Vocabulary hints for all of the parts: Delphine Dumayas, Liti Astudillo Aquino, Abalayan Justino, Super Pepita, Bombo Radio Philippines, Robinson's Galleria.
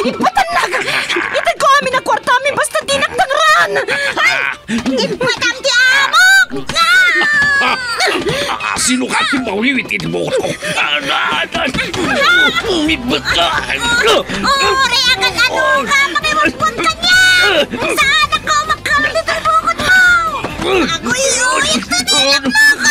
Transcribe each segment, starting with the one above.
Ipatanag! Itag ko amin ang kwarta amin basta tinagtangran! Ipatang ti amok! Sino ka ti mauliwitin mo ko? Umibat ka! Uri, agad ano ka? Makipagpun ka niya! Saan ako magkalit ang bukod mo? Ako iulit na nilak mo ka!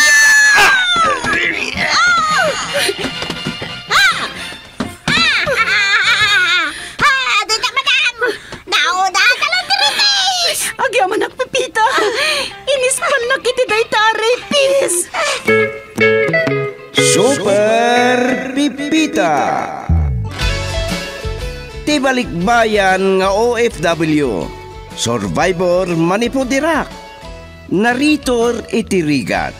Super Pepita, tibalikbayan nga OFW, survivor manipudirak, naritor itirigat,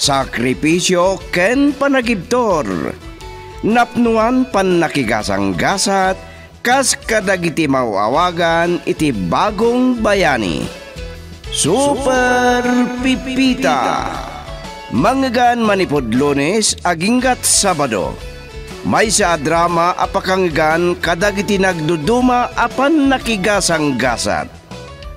sakripisyo ken panagibtor, napnuan pannakigasang-gasat, kas kadagiti mauawagan iti bagong bayani. Super Pepita. Manggaan manipod Lunes aginggat Sabado. May sa drama apakanggaan kadagiti nagduduma apan nakigasang-gasat.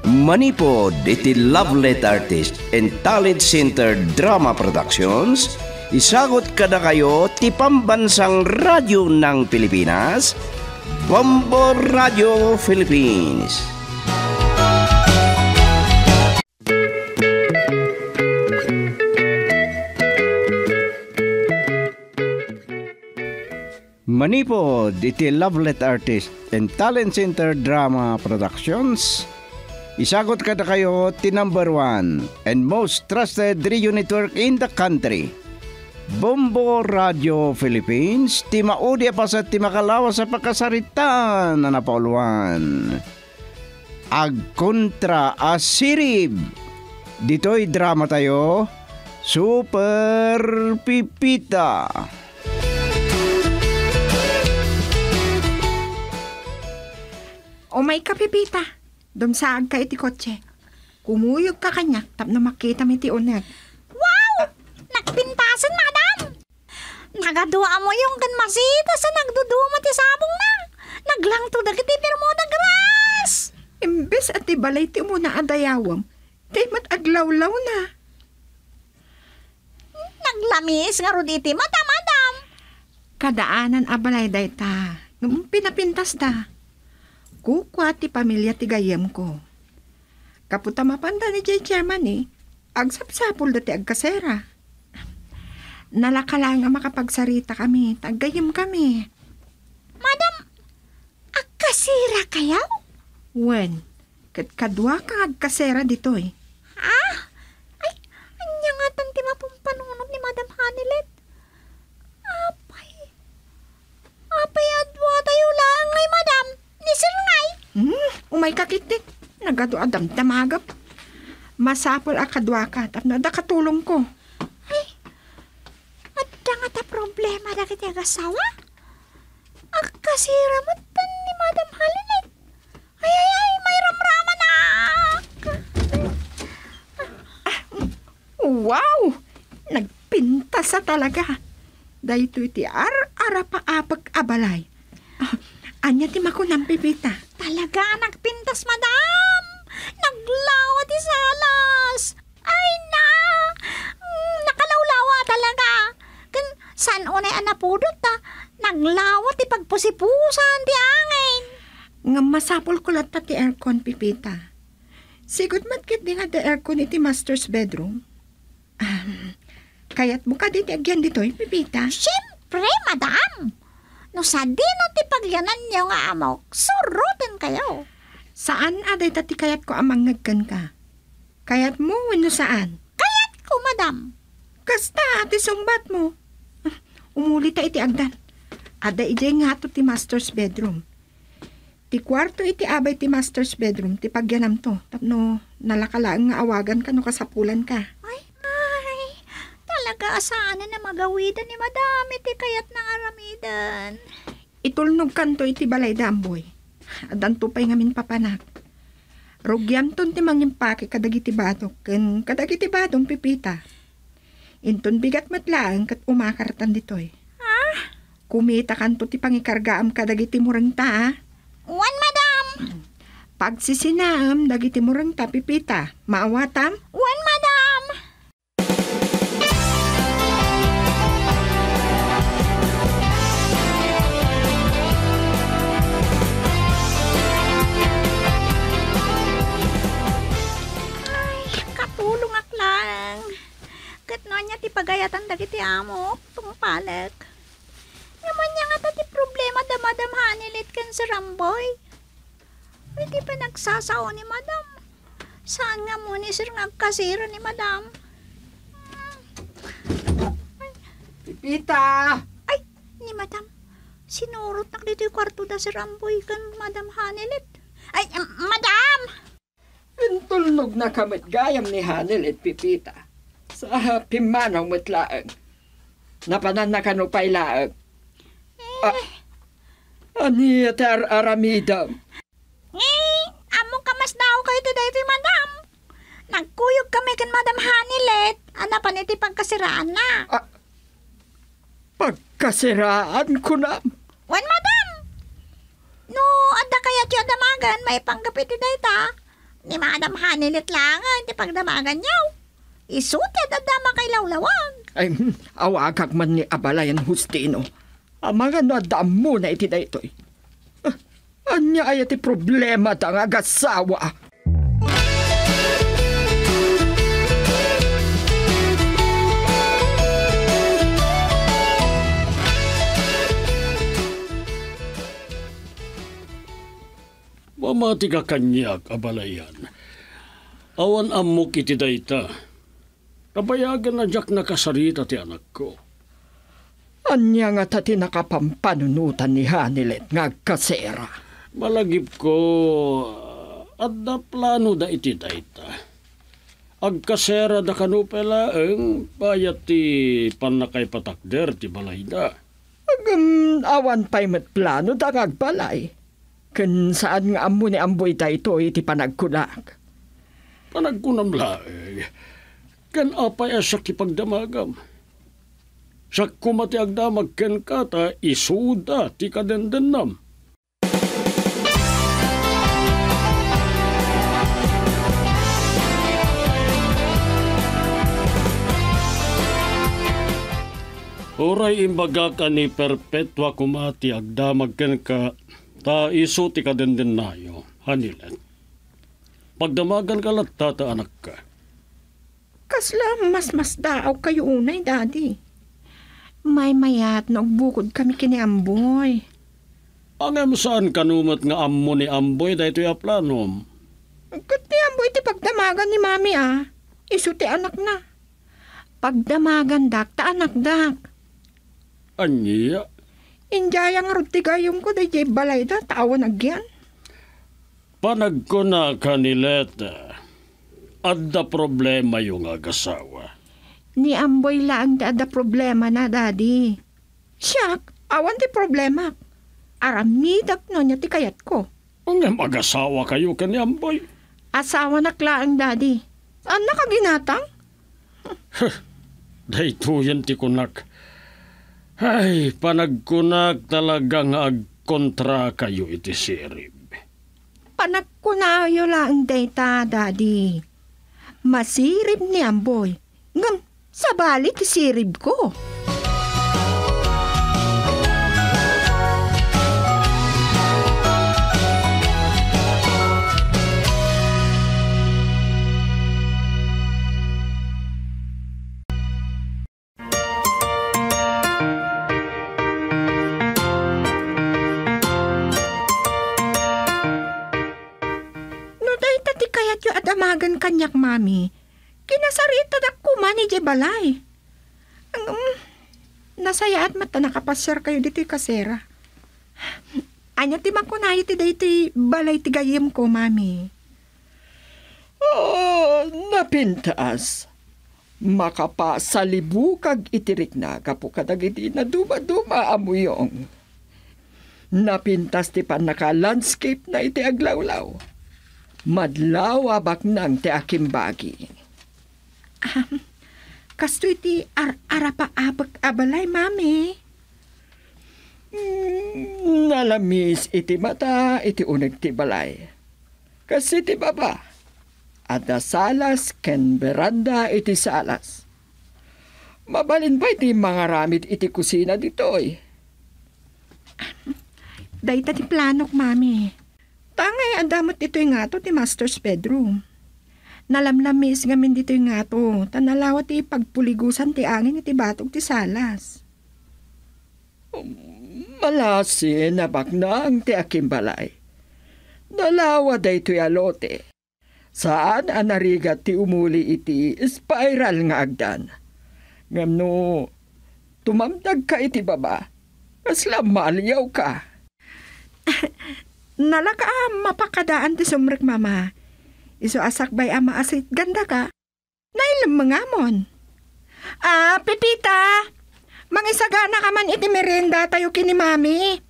Manipod iti Love Let Artist and Talent Center Drama Productions. Isagot kada kayo ti Pambansang Radyo ng Pilipinas, Bombo Radio Philippines. Manipod iti Love Let Artist and Talent Center Drama Productions. Isagot kada kayo ti number 1 and most trusted radio network in the country, Bombo Radio Philippines. Ti maudi pa sa ti makalawa sa pakasarita na napauluan. Agkontra asirib. Dito'y drama tayo, Super Pepita. O may kapipita, dumsaag ka iti kotse. Kumuyog ka kanyak, tap na makita mi ti unag. Wow! Nagpintasin, madam! Nagadua mo yung ganmasita sa nagduduma ti sabong na. Naglangto dagiti pirmo na gras! Imbes at ibalay ti muna adayawam, ti mat aglawlaw na. Naglamis nga ro diti mata, madam! Kadaanan abalay day ta, pinapintas da. Kukwa ti pamilya ti gayem ko. Kaputa mapanda ni J. Chairman eh, agsapsapul dati agkasera. Nalaka lang nga makapagsarita kami, taggayem kami. Madam, agkasira kayaw? Wen, kadwa ka agkasera dito eh. Ha? Ay, anya nga tang timapumpanunod ni Madam Hanilet. Apay adwa tayo lang ngay, madam. Nisulungay. Umay kakitik. Nagaduadam tamagap. Masapol akadwakat at nadakatulong ko. Ay, at nga ta problema na kiti agasawa. Agkasira mo tan ni Madam Halinet. Ay, may ramrama na. Wow! Nagpinta sa talaga. Dahito iti ar-ara pa apag-abalay. Anya ti makunang Pepita. Talaga nagpintas, madam. Naglawa ti salas. Ay na. Nakalawlawa talaga. Kan saan unay anapudot ta? Naglawa ti pagpusipusan ti angin. Nga masapol kulat pa ti aircon, Pepita. Sigod matkit di nga da aircon iti master's bedroom. Kaya't buka di ti agyan dito, Pepita. Siyempre, madam. No, sa dino ti pagyanan niyo nga amok, surutan kayo. Saan aday tati kayat ko amang ngagkan ka? Kayat mo, wano saan? Kayat ko, madam. Kasta, ati sumbat mo. Umuli ta iti agdan. Aday ijay nga to ti master's bedroom. Ti kwarto iti abay ti master's bedroom, ti pagyanam to. Tapno, nalakalaan nga awagan ka no kasapulan ka. Nag-aasaanan na magawidan ni madam iti kayat na aramidan. Itulnog kanto iti balay damboy. Adantupay ngamin papanak. Rugyam ton ti mangimpake kadagiti batok ken kadagiti badong, Pepita. Inton bigat matlaang kat umakartan ditoy. Ah? Kumita kanto ti pangikargaam kadagiti murang ta. Pagsisinaam, dagiti murang ta, Pipita. Maawatam? Wan, madam! Ay, katulong ak lang. Katno niya ti pagayatan dagiti amok, tungpalag. Naman niya nga ti problema damadamhan ilit kan si Ramboy. Hindi pa nagsasao ni madam. Saan nga muna sir nagkasiro ni madam? Pipita! Ay, ni madam. Sinurot na dito yung kwarto na si Ramboy kan madam Hanelet. Ay, madam! Pintulnog na kamit gayam ni Hanelet, Pipita. Sa pimanang matlaag. Napanan na kanupay laag. Ani at aramidam. Dito madam. Nagkuyog kami kan madam Hanelet. Anapan iti pagkasiraan na. Pagkasiraan ko na? Wan madam. No, ada kaya tiyo damagan, may panggapit iti dayta. Ni madam Hanelet lang, iti pagdamagan niyaw. Isutit at dama kay lawlawag. Ay, awagag man ni Abalayan Justino. Amagan no, adam mo na iti daytoy. Anya ay iti problema ta nga agasawa. Mamati ka kanyak, Abalayan. Awan amok iti dayta. Kabayagan na jak nakasarita ti anak ko. Anya nga tati nakapampanunutan ni Hanelet ngagkasera. Malagip ko, adda plano da iti dayta. Agkasera da kanupela ang bayat ti panakay patakder ti balay da. Awan pa'y matplano da ngagbalay. Ken saan nga ammo ni amboy ta ito iti panagkunak? Panagkunam laeng. Ken apay asak ti pagdamagam. Sak kumati agdamag ken kata isuda ti kadendennam. Oray imbaga ka ni Perpetua kumati agdamag ken ka ta iso ti kadenden nayo, Hanelet. Pagdamagan ka lat tata anak ka. Kasla mas daaw kayo unay, Daddy. May mayat nagbukod kami kini Amboy. Angem saan kanumat nga ammo ni Amboy dahito yaplanom? Kat ni Amboy ti pagdamagan ni Mami ah. Iso ti anak na. Pagdamagan dak ta anak dak. Anya? Injaya nga ruti gayom ko, dayjay balay da, tawan agyan. Panag ko na kanileta, adda problema yung agasawa. Ni Amboy lang da adda problema na, Daddy. Siyak, awan ti problema. Aramidak no niya ti kayat ko. Ang mag-asawa kayo ka ni Amboy? Asawa na klaang, Daddy. Anak ka ginatang? Daytoyan ti kunak. Ay, panagkunak talagang agkontra kayo iti sirib. Panagkunayo lang dayta, Daddy. Masirib ni Amboy. Ngam, sabali ti sirib ko. Damagan kanyak, Mami. Kinasarita da kuma ni Jebalay. Nasaya at mata nakapasir kayo dito kasera. Anya ti makunayo ti dito balay ti gayim ko, Mami. Oh, napintaas. Makapasalibukag itirik na kapukadag iti na duma-duma amuyong. Napintas ti pan naka-landscape na iti aglawlaw. Madlaw abak nang te akim bagi. Kasto iti arapa abak abalay, Mami. Nalamis iti mata, iti uneg ti balay. Kasiti baba, at salas ken beranda iti salas. Mabalin ba iti mga ramid iti kusina dito eh? Dahita ti planok, mami. Tangay, andamot dito yung ato ti master's bedroom. Nalamlamis ngamin dito yung ato. Tanalawa ti pagpuligusan ti angin iti batog ti salas. Malasin na baknang ti akimbalay. Dalawa daytoy alote. Saan anarigat ti umuli iti spiral nga agdan. Ngamno, tumamdag ka iti baba. Kasla maliyaw ka. Nalaka mapakadaan ti sumrek mama. Iso asakbay ama asit ganda ka. Nailam mangamon. Ah, Pepita! Mangisagana ka man iti merenda tayo kini mami.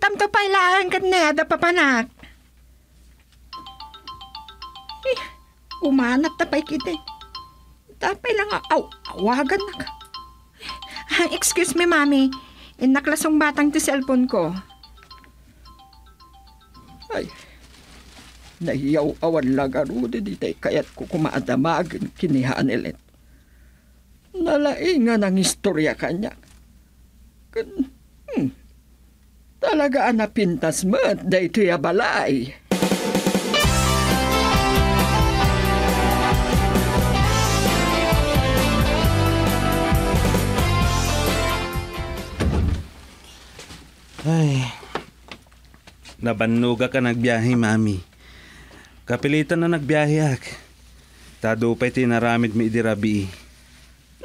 Tamto pailaan kat neda papanak. Eh, umanap tapay kiti. Tapay lang aw, awagan na ka. Excuse me, mami. Inaklasong batang ti cellphone ko. Ay, nahiyaw-awan lagaro diditay kaya't kukumaadamag kinihaan ilit. Nalaingan ang istorya kanya. Talaga napintas mo't daytoy abalay. Ay, nabannoga ka nagbiyahe, mami. Kapilitan na nagbiyahe ak. Tadupay tinaramid mi idirabi.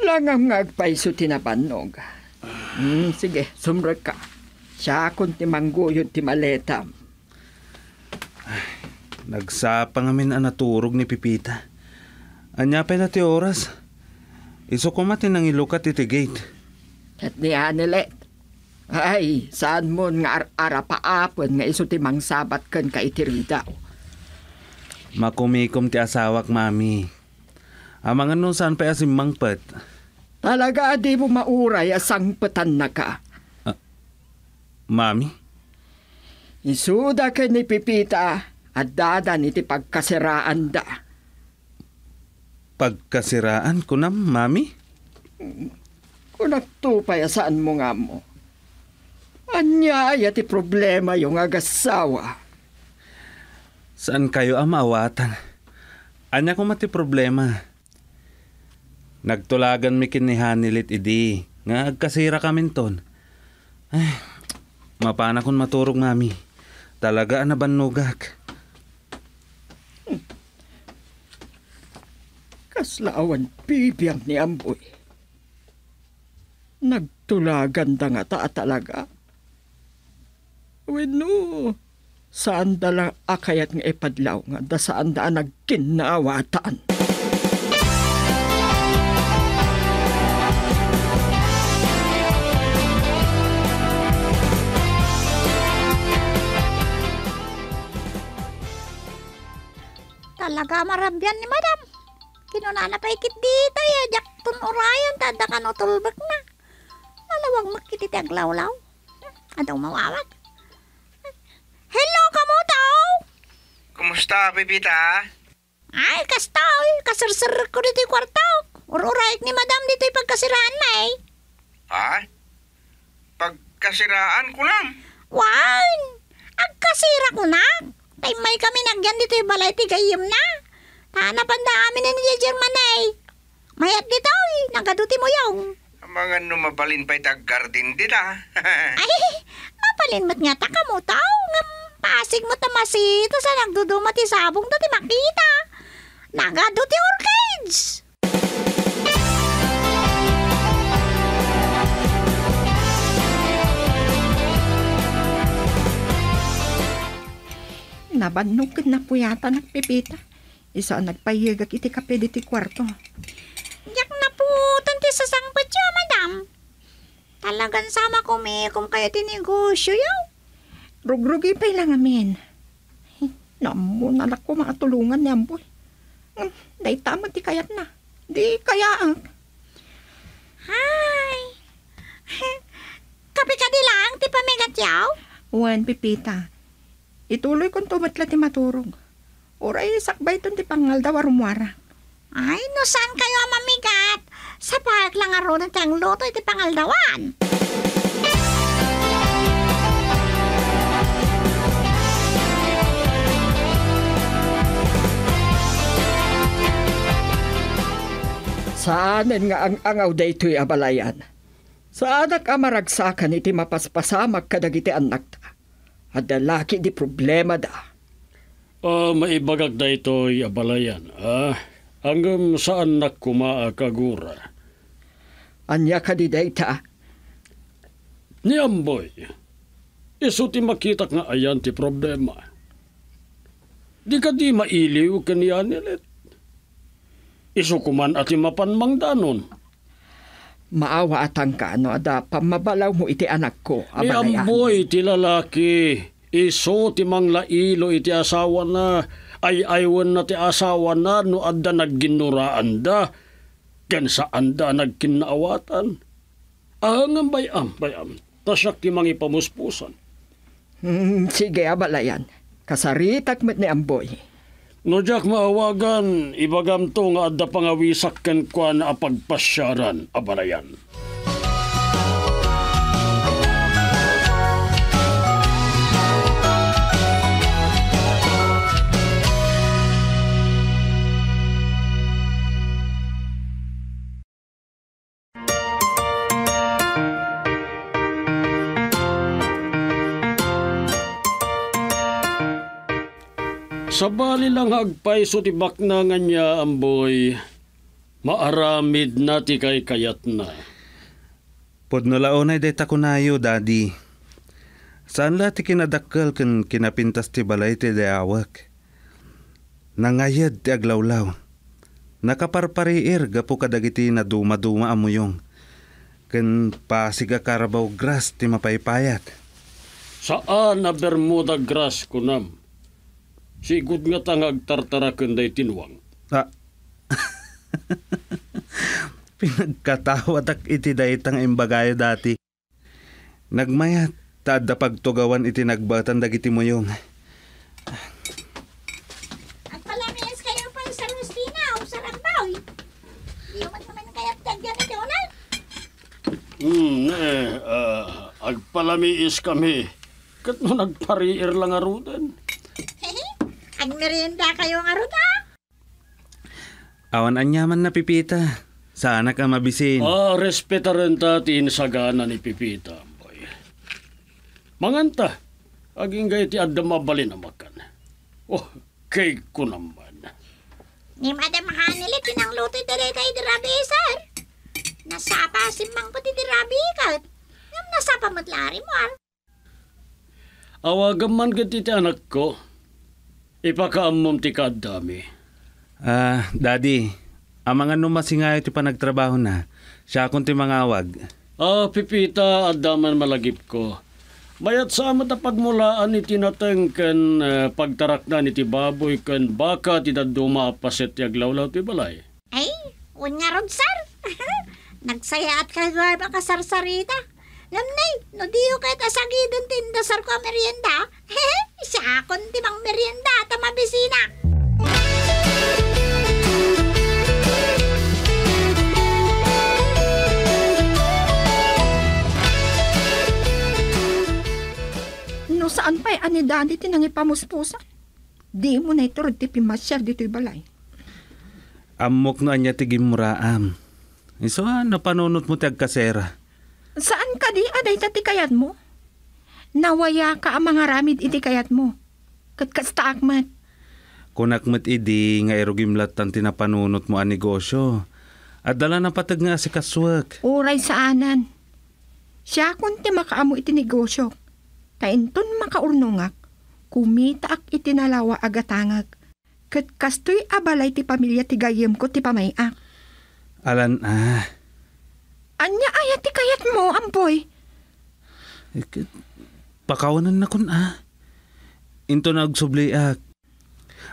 Langam nga agpaiso tinabannog. Sige, sumrak ka. Siya akong timanggoyod timaletam. Nagsapa ngamin ang naturog ni Pepita. Anya pa na ti oras. Iso kumatin ang ilukat iti gate. At niyan ulit. Ay, saan mo nga arapaapon nga iso timang sabat kan ka itiridaw. Makumikom ti asawak, mami. Amangan nun saan pa asim mangpet. Talaga di mo mauray asangpetan na ka. Mami? Isuda ka ni Pepita at dadan iti pagkasiraan da. Pagkasiraan kunam, mami? Kunagtupay saan mo nga mo. Anya ay ati problema yung agasawa. Saan kayo amaawatan? Anya ko mati problema. Nagtulagan mi kinihanilit idi. Nga agkasira kamin ton. Ay, mapana kung maturog, mami. Talaga na banugak. Kaslaawan bibiyang ni Amboy. Nagtulagan da nga taa talaga. Weno, saan dalang akayat nga ipadlaw nga da saan daan nagkinawatan. Talaga marambyan ni madam. Kinunana pa ikit dito ya. Jak tunurayan tanda ka notulbek na. Malawag makitit ang lawlaw. Adaw mawawag. Hello kamo tao. Kumusta Pepita? Ay kastaw. Kasarsar ko dito yung kwartaw. Ururayik ni madam dito yung pagkasiraan na eh. Ha? Pagkasiraan ko lang? Wan. Agkasira ko lang. Ay, may kami nagyan dito yung balay tigayim na. Tanapan na amin ni Germanay. Mayat dito eh. Nagaduti mo yung. Mga numabalin pa'y tag-garden dito. Ay, mapalin mo't nga taka mo tao. Pasig mo tamasito sa nagdudumati sabong dati makita. Nagaduti orchids. Nabanugod na po yata nagpipita. Isa ang nagpahigak iti kape diti kwarto. Yak na po, tanti sa sangpat siya, madam. Talagang sama kumikom kayo tinigusyo yaw. Rugrugi pa'y lang amin. Namunan ako mga tulungan niya, boy. Day tama, di kayat na. Di kayaang. Hi! Kape ka di lang, di pamigat yaw? Wan, Pepita. Ituloy kong tumatla ti maturog. Oray, sakbay ton ti pangal daw arumwara. Ay, no saan kayo mamigat? Sa park lang aron ti ang luto iti pangaldawan. Saanen nga ang angaw da ito'y abalayan. Saanak amaragsakan iti mapaspasamag kadagiti anak ta. Adalaki di problema da. Maibagag da ito'y abalayan. Hanggang saan nakkumaa kagura? Anya ka di da ita? Niamboy, iso ti makitak nga ayan ti problema. Di ka di mailiw kaniya nilit. Isukuman ati mapanmangdanon. Maawa atang ka, no? Ada, pamabalaw mo iti anak ko, abalayan. Niamboy, ti lalaki. Iso ti manglailo iti asawa na. Ay-aywan na ti asawa na, no? Ada, nagginuraan da. Kansaan da, nagkinaawatan. Ahangam, bayam. Tasyak ti mangipamuspusan. Sige, abalayan. Kasaritak met ni Amboy. No, Jack, maawagan, ibagam to nga adda pangawisak kan kwa na apagpasyaran, abalayan. Sabali lang hagpaiso ti baknangan niya, Amboy. Maaramid na ti kay kayat na. Podnolaonay day takunayo, Daddy. Saan la ti kinadakkal ken kinapintas ti balay ti dayawak? Nangayad ti aglawlaw. Nakaparpariir gapo kadagiti na dumaduma amuyong. Ken pasiga karabaw gras ti mapaypayat. Saan na Bermuda grass kunam? Sigud nga tangag tartarakan day tinuang. Pinagkatawatak iti day tang imbagayo dati. Nagmayat taadda pagtugawan iti nagbatan dagiti moyong. At palamis kayo pa sa Rustina o sa Rambaw. Iyo man naman kayat dagyan ito na. Agpalamiis kami. Kat mo nagpariir lang arudan. Merienda kayo nga ruta? Awan anyaman na Pipita. Sana ka mabisin. Respeta rin tati insagana ni Pipita, Amboy. Manganta, aging gay ti adda mabalin na makan. Kay ko naman. Ni madam hanili, tinangluto ito rin tayo dirabi, sir. Nasapa simang puti dirabi ikat. Ngam nasapa matlari mo, ar. Awagaman gati ti anak ko. Ipakaamom ti kadami. Daddy, ang mga numasingayo ti panagtrabaho na. Siya akong ti mangawag. Pipita, adaman malagip ko. Mayat sa amat na pagmulaan iti nateng ken pagtarakna iti baboy ken baka ti daduma paset ti aglawlaw ti balay. Ay, unya ron, sir. Nagsayaat ka nga ba kasarsarita? Lamnay, no diyo kahit asagidon tindasar ko merienda. Siya akong ti mang merienda at mabisina. No saan pa'y anidadi tinangipamuspusa? Di mo na iturod ti pimasyar dito'y balay. Amok no anya ti gimuraam. So napanunot mo ti agkasera. Saan ka di aday tatikayat mo? Nawaya ka ang mga ramid iti kayat mo. Katkastaak mat. Kunakmat idi nga erugimlat ang tinapanunot mo ang negosyo. At dala na patag nga si kaswak. Uray saanan. Siya kunti makaamo iti negosyo. Tainton makaurnungak. Kumitaak iti nalawa agatangag. Katkastoy abalay ti pamilya ti gayem ko ti pamayak. Alan Anya ayat ti kayat mo, Amboy? Pakawanan na kun Into nagsubliak.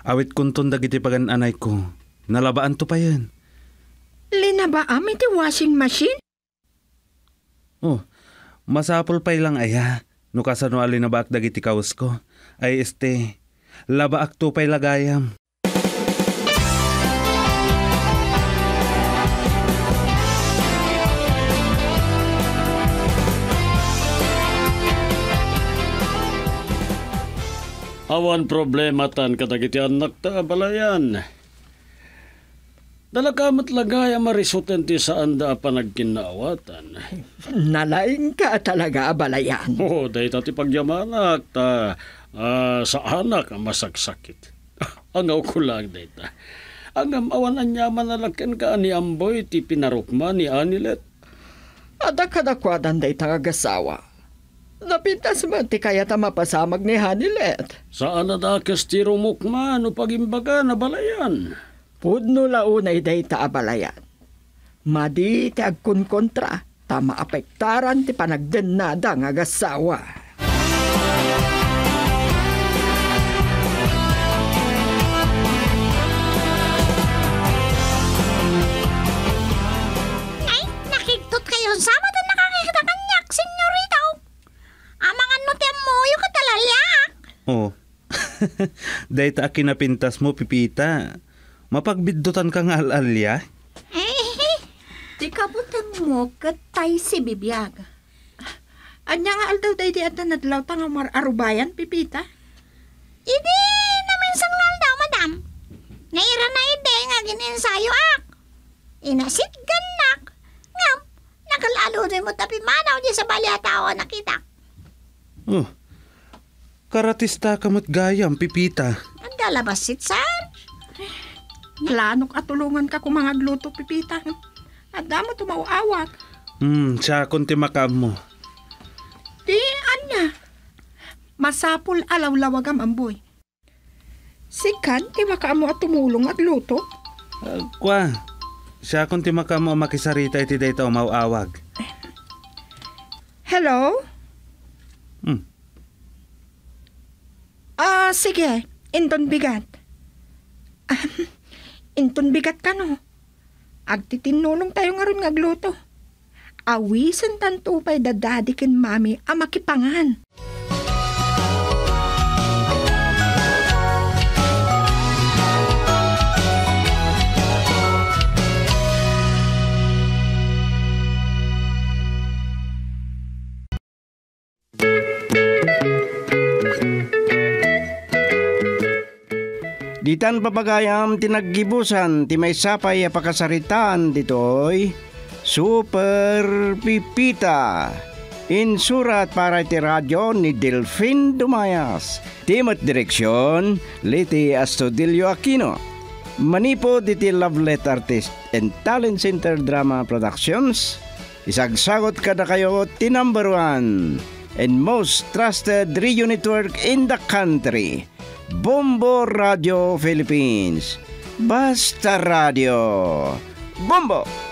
Awit kunton dagiti pagananay ko. Nalabaan to pa yan. Linabaam iti washing machine? Masapol pa lang aya. Nukasano alin na ba ak dagiti kawas ko? Ay laba ak tupay lagayam. Awan problema tan kadagiti anak ta balayan. Dalakamat lagaya marisutin ti saan da pa nagkinaawatan. Nalaing ka talaga balayan. Oo, dahil tati pagyamanak ta sa anak masagsakit. Angaw ko lang dahil ta. Angam awan anyaman nalakin ka ni Amboy ti pinarukma ni Anilet. Adak-adakwadan dahil tagagasawa. Napintas man, ti kaya ta mapasamag ni Hanilet. Saan adakas ti rumukma, no pagimbaga na balayan? Pudno launay day ta abalayan. Madi ti agkunkontra, ta maapektaran ti panagdennada nga agasawa. Ay, nakiktot kayo sama ta nakakikita kanyak, senyorita. Amangan no tem mo, yung katalaliak. Oh. Dahil ta kinapintas mo, Pipita. Mapagbidutan kang alalya. Eh, tikabutan mo, katay si Bibiag. Anya nga aldaw day di ata nadlaw tang arubayan, Pipita? Idi, naminsan nga aldaw, madam. Naira na ide nga gininsayo ak. Inasit ganak. Ngam, nakalalorin mo tapimanaw di sa baliatawan nakita. Oh, karatista kamot gayam, Pipita. Ang dalabas si Tsar. Planok at tulungan ka kung mga gluto, Pipita. At damo tumauawag. Siya kunti makam mo. Di, anya. Masapul alaw-lawagam, Amboy. Sikan, ti makam mo at tumulong at luto. Kwa, siya kunti makam mo makisarita iti day tao mauawag. Hello? Sige, inton bigat. Inton bigat ka no. Agtitinulong tayo nga ron ngagluto. Awisan tantupay dadadikin mami ang makipangan. Ditan papagayam tinaggibusan ti may sapay apakasaritaan ditoy Super Pipita insurat para ti radyo ni Delphine Dumayas timat direksyon Liti Astudillo Aquino manipo diti Lovelet Artist and Talent Center Drama Productions. Isagsagot kada kayo ti #1 and most trusted radio network in the country, Bombo Radio Philippines. Basta Radio Bombo!